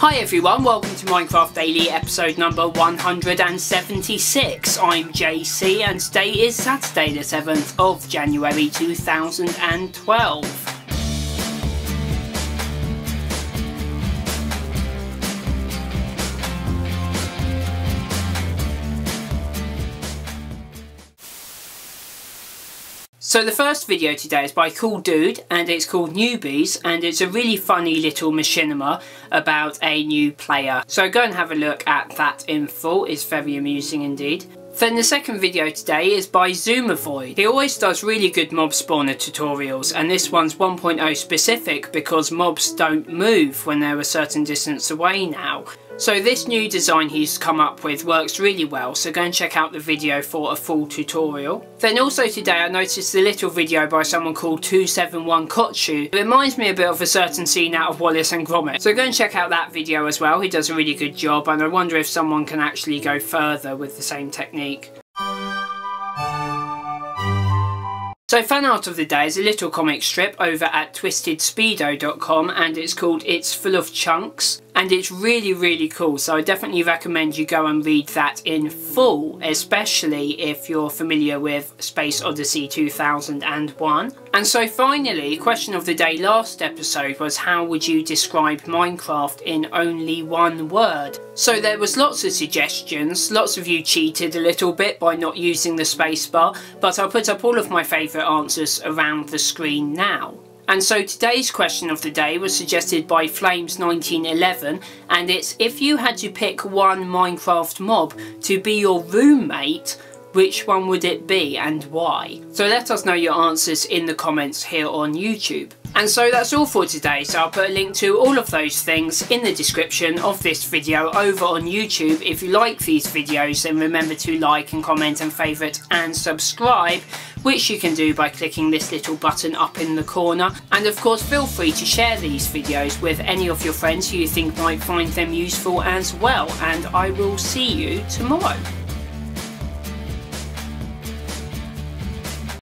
Hi everyone, welcome to Minecraft Daily episode number 176. I'm JC and today is Saturday the 7th of January 2012. So the first video today is by Cool Dude and it's called Newbies, and it's a really funny little machinima about a new player. So go and have a look at that in full, it's very amusing indeed. Then the second video today is by Zoomavoid. He always does really good mob spawner tutorials, and this one's 1.0 specific because mobs don't move when they're a certain distance away now. So this new design he's come up with works really well, so go and check out the video for a full tutorial. Then also today I noticed a little video by someone called 271 Kotchu. It reminds me a bit of a certain scene out of Wallace and Gromit, so go and check out that video as well. He does a really good job, and I wonder if someone can actually go further with the same technique. So fan art of the day is a little comic strip over at twistedspeedo.com, and it's called It's Full of Chunks, and it's really, really cool, so I definitely recommend you go and read that in full, especially if you're familiar with Space Odyssey 2001. And so finally, question of the day last episode was, how would you describe Minecraft in only one word? So there was lots of suggestions. Lots of you cheated a little bit by not using the spacebar, but I'll put up all of my favourite answers around the screen now. And so today's question of the day was suggested by Flames1911, and it's, if you had to pick one Minecraft mob to be your roommate, which one would it be and why? So let us know your answers in the comments here on YouTube. And so that's all for today, so I'll put a link to all of those things in the description of this video over on YouTube. If you like these videos, then remember to like and comment and favourite and subscribe, which you can do by clicking this little button up in the corner. And of course feel free to share these videos with any of your friends who you think might find them useful as well, and I will see you tomorrow.